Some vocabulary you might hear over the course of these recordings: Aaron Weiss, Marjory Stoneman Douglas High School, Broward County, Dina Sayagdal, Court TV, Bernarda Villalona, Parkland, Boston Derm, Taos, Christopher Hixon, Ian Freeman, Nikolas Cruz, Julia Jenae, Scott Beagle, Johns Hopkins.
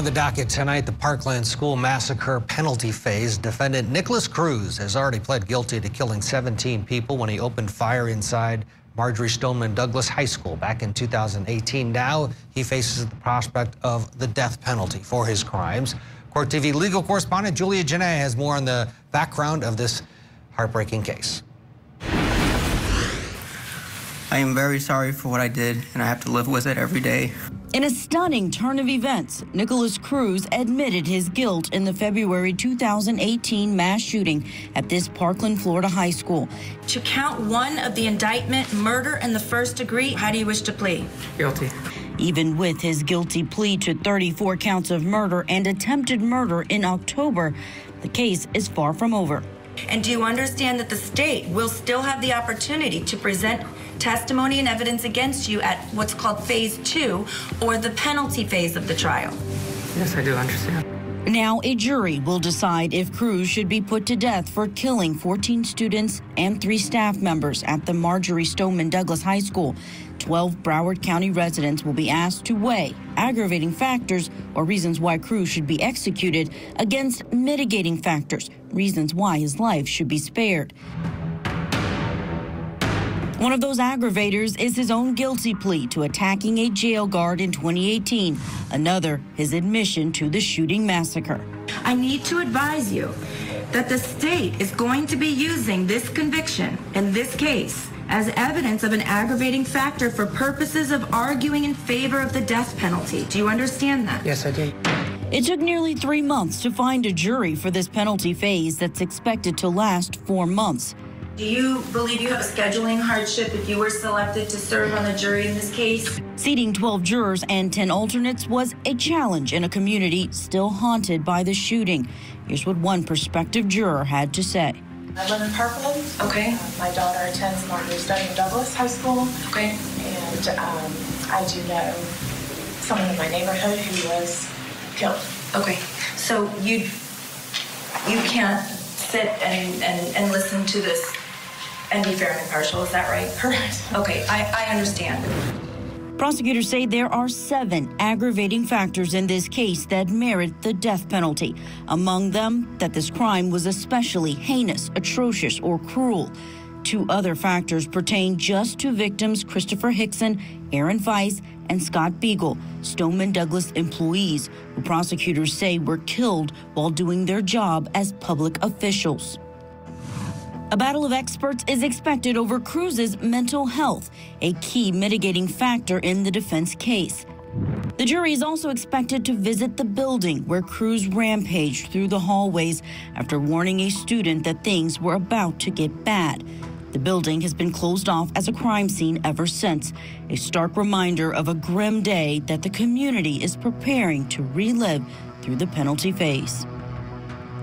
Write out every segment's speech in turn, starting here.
On the docket tonight, the Parkland school massacre penalty phase. Defendant Nikolas Cruz has already pled guilty to killing 17 people when he opened fire inside Marjory Stoneman Douglas High School back in 2018. Now he faces the prospect of the death penalty for his crimes. Court TV legal correspondent Julia Jenae has more on the background of this heartbreaking case. I am very sorry for what I did, and I have to live with it every day. In a stunning turn of events, Nikolas Cruz admitted his guilt in the February 2018 mass shooting at this Parkland, Florida high school. To count one of the indictment, murder in the first degree, how do you wish to plead? Guilty. Even with his guilty plea to 34 counts of murder and attempted murder in October, the case is far from over. And do you understand that the state will still have the opportunity to present testimony and evidence against you at what's called phase 2, or the penalty phase of the trial? Yes, I do understand. Now a jury will decide if Cruz should be put to death for killing 14 students and 3 staff members at the Marjory Stoneman Douglas High School. 12 Broward County residents will be asked to weigh aggravating factors, or reasons why Cruz should be executed, against mitigating factors, reasons why his life should be spared. One of those aggravators is his own guilty plea to attacking a jail guard in 2018. Another, his admission to the shooting massacre. I need to advise you that the state is going to be using this conviction in this case as evidence of an aggravating factor for purposes of arguing in favor of the death penalty. Do you understand that? Yes, I do. It took nearly 3 months to find a jury for this penalty phase that's expected to last 4 months. Do you believe you have a scheduling hardship if you were selected to serve on the jury in this case? Seating 12 jurors and 10 alternates was a challenge in a community still haunted by the shooting. Here's what one prospective juror had to say. I live in Parkland. Okay. My daughter attends Marjory Stoneman Douglas High School. Okay. And I do know someone in my neighborhood who was killed. Okay. So you can't sit and listen to this and be fair and impartial, is that right? Correct. Okay, I understand. Prosecutors say there are 7 aggravating factors in this case that merit the death penalty. Among them, that this crime was especially heinous, atrocious, or cruel. 2 other factors pertain just to victims Christopher Hixon, Aaron Weiss, and Scott Beagle, Stoneman Douglas employees, who prosecutors say were killed while doing their job as public officials. A battle of experts is expected over Cruz's mental health, a key mitigating factor in the defense case. The jury is also expected to visit the building where Cruz rampaged through the hallways after warning a student that things were about to get bad. The building has been closed off as a crime scene ever since, a stark reminder of a grim day that the community is preparing to relive through the penalty phase.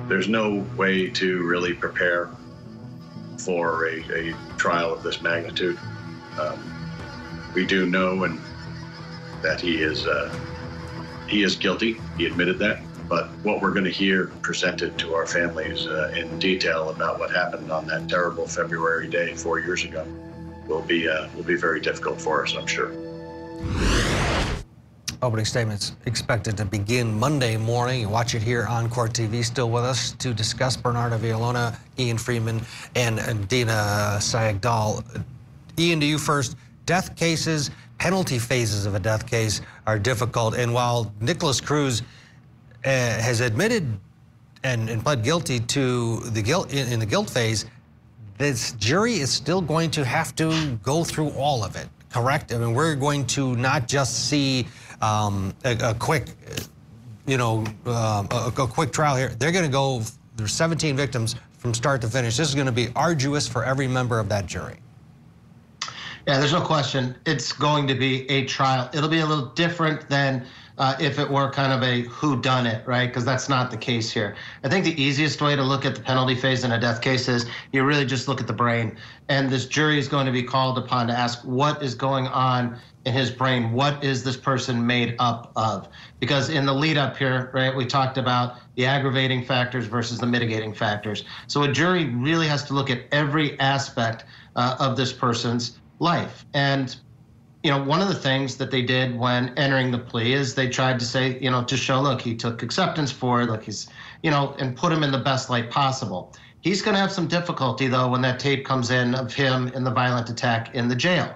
There's no way to really prepare for a trial of this magnitude. We do know that he is guilty. He admitted that. But what we're going to hear presented to our families in detail about what happened on that terrible February day 4 years ago will be very difficult for us, I'm sure. Opening statements expected to begin Monday morning. You watch it here on Court TV. Still with us to discuss Bernarda Villalona, Ian Freeman, and Dina Sayagdal. Ian, to you first. Death cases, penalty phases of a death case are difficult. And while Nikolas Cruz has admitted and pled guilty to the guilt in the guilt phase, this jury is still going to have to go through all of it. Correct? I mean, we're going to not just see a quick, a quick trial here. They're going to go, there's 17 victims from start to finish. This is going to be arduous for every member of that jury. Yeah, there's no question. It's going to be a trial. It'll be a little different than if it were kind of a whodunit, right? Because that's not the case here. I think the easiest way to look at the penalty phase in a death case is you really just look at the brain. And this jury is going to be called upon to ask what is going on in his brain. What is this person made up of? Because in the lead up here, right, we talked about the aggravating factors versus the mitigating factors. So a jury really has to look at every aspect of this person's life. And you know, one of the things that they did when entering the plea is they tried to say, you know, to show, look, he took acceptance for it, look, he's, you know, and put him in the best light possible. He's going to have some difficulty, though, when that tape comes in of him in the violent attack in the jail.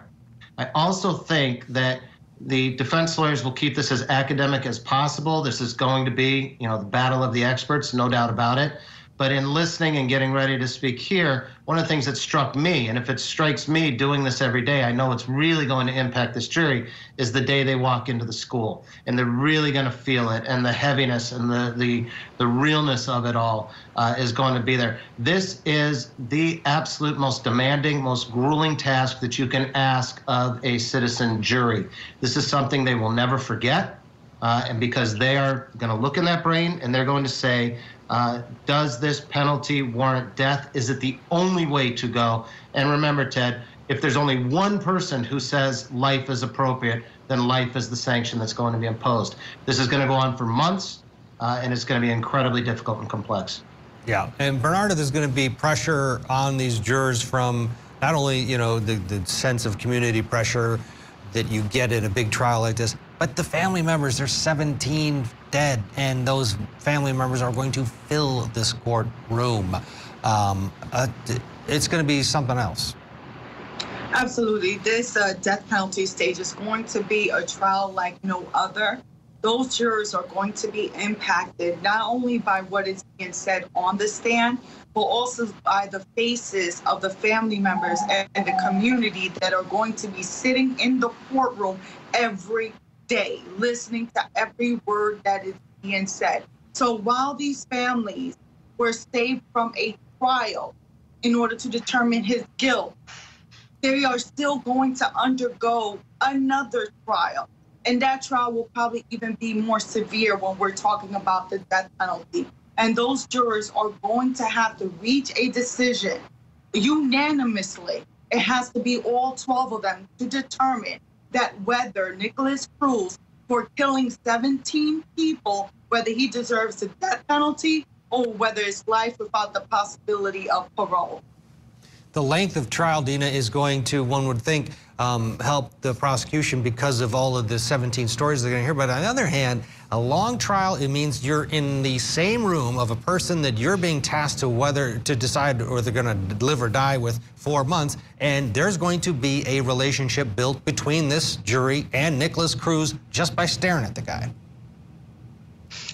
I also think that the defense lawyers will keep this as academic as possible. This is going to be, you know, the battle of the experts, no doubt about it. But in listening and getting ready to speak here, one of the things that struck me, and if it strikes me doing this every day, I know it's really going to impact this jury, is the day they walk into the school. And they're really going to feel it, and the heaviness and the realness of it all is going to be there. This is the absolute most demanding, most grueling task that you can ask of a citizen jury. This is something they will never forget, and because they are going to look in that brain and they're going to say, does this penalty warrant death? Is it the only way to go? And remember, Ted, if there's only one person who says life is appropriate, then life is the sanction that's going to be imposed. This is going to go on for months, and it's going to be incredibly difficult and complex. Yeah, and Bernarda, there's going to be pressure on these jurors from not only, you know, the sense of community pressure that you get in a big trial like this, but the family members, there's 17 dead, and those family members are going to fill this courtroom. It's going to be something else. Absolutely. This death penalty stage is going to be a trial like no other. Those jurors are going to be impacted not only by what is being said on the stand, but also by the faces of the family members and the community that are going to be sitting in the courtroom every day, listening to every word that is being said. So while these families were saved from a trial in order to determine his guilt, they are still going to undergo another trial. And that trial will probably even be more severe when we're talking about the death penalty. And those jurors are going to have to reach a decision unanimously. It has to be all 12 of them to determine that whether Nikolas Cruz, for killing 17 people, whether he deserves the death penalty or whether it's life without the possibility of parole. The length of trial, Dina, is going to, one would think, help the prosecution because of all of the 17 stories they're going to hear. But on the other hand, a long trial, it means you're in the same room of a person that you're being tasked to whether to decide or they're going to live or die with 4 months. And there's going to be a relationship built between this jury and Nikolas Cruz just by staring at the guy.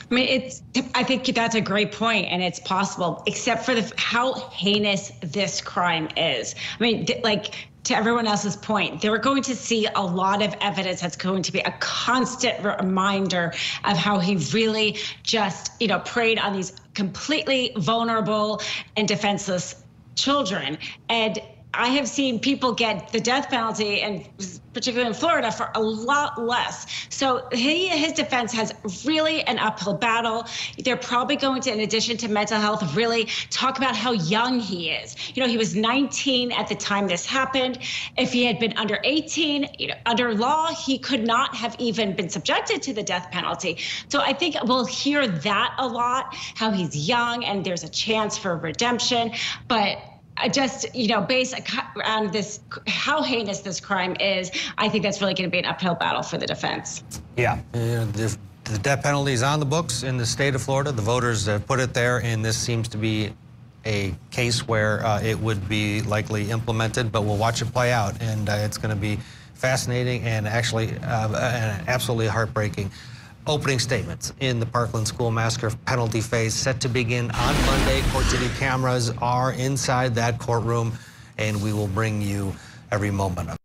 I mean, I think that's a great point, and it's possible, except for how heinous this crime is. I mean, like, to everyone else's point, they're going to see a lot of evidence that's going to be a constant reminder of how he really just, you know, preyed on these completely vulnerable and defenseless children. And I have seen people get the death penalty, and particularly in Florida, for a lot less. So his defense has really an uphill battle. They're probably going to, in addition to mental health, really talk about how young he is. You know, he was 19 at the time this happened. If he had been under 18, you know, under law, he could not have even been subjected to the death penalty. So I think we'll hear that a lot, how he's young and there's a chance for redemption. But just, you know, based on this, how heinous this crime is, I think that's really going to be an uphill battle for the defense. Yeah. The death penalty is on the books in the state of Florida. The voters have put it there, and this seems to be a case where it would be likely implemented, but we'll watch it play out, and it's going to be fascinating and actually absolutely heartbreaking. Opening statements in the Parkland school massacre penalty phase set to begin on Monday. Court TV cameras are inside that courtroom, and we will bring you every moment of it.